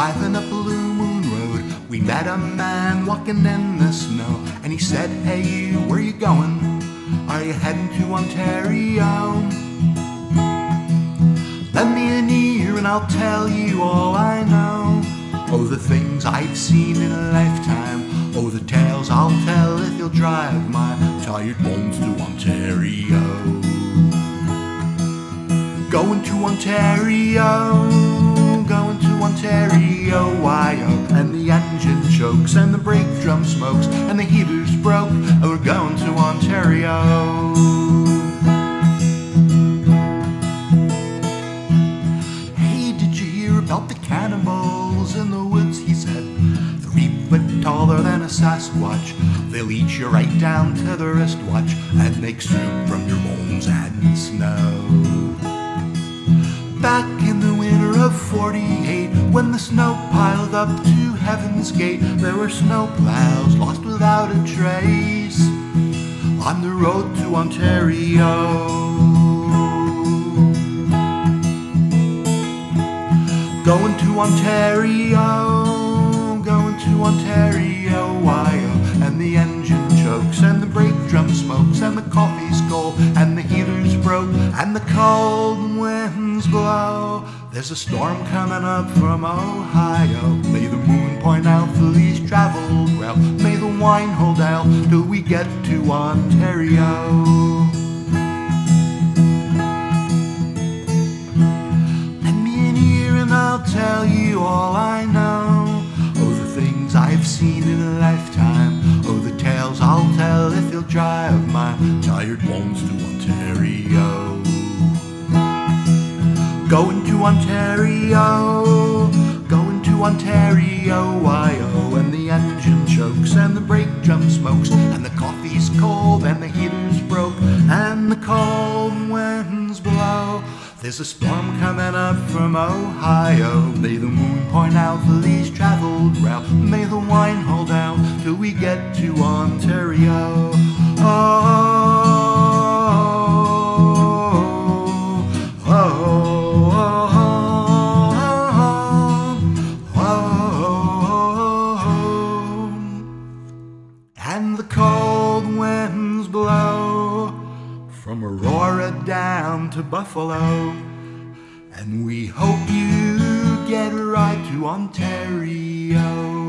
driving up Blue Moon Road, we met a man walking in the snow, and he said, "Hey you, where you going? Are you heading to Ontario? Lend me an ear and I'll tell you all I know. Oh, the things I've seen in a lifetime, oh, the tales I'll tell if you'll drive my tired bones to Ontario. Going to Ontario, going to Ontario, Ohio." And the engine chokes and the brake drum smokes and the heater's broke, and we're going to Ontario. "About the cannibals in the woods," he said. "3 foot taller than a Sasquatch. They'll eat you right down to the wristwatch and make soup from your bones and snow." Back in the winter of '48, when the snow piled up to Heaven's Gate, there were snow plows lost without a trace on the road to Ontario. Going to Ontario, going to Ontario, Ohio. And the engine chokes and the brake drum smokes and the coffee's cold and the heater's broke and the cold winds blow. There's a storm coming up from Ohio. May the moon point out the least traveled rail. May the wine hold out till we get to Ontario. I'll tell you all I know, oh, the things I've seen in a lifetime, oh, the tales I'll tell if you'll drive my tired bones to Ontario. Going to Ontario, going to Ontario, Ohio. And the engine chokes and the brake drum smokes and the coffee's cold and the heater's broke and the cold winds blow. There's a storm coming up from Ohio. May the moon point out the least traveled route. May the wine hold out till we get to Ontario. Oh, oh, oh, oh, oh, oh. And the cold winds blow from Aurora down to Buffalo, and we hope you get right to Ontario.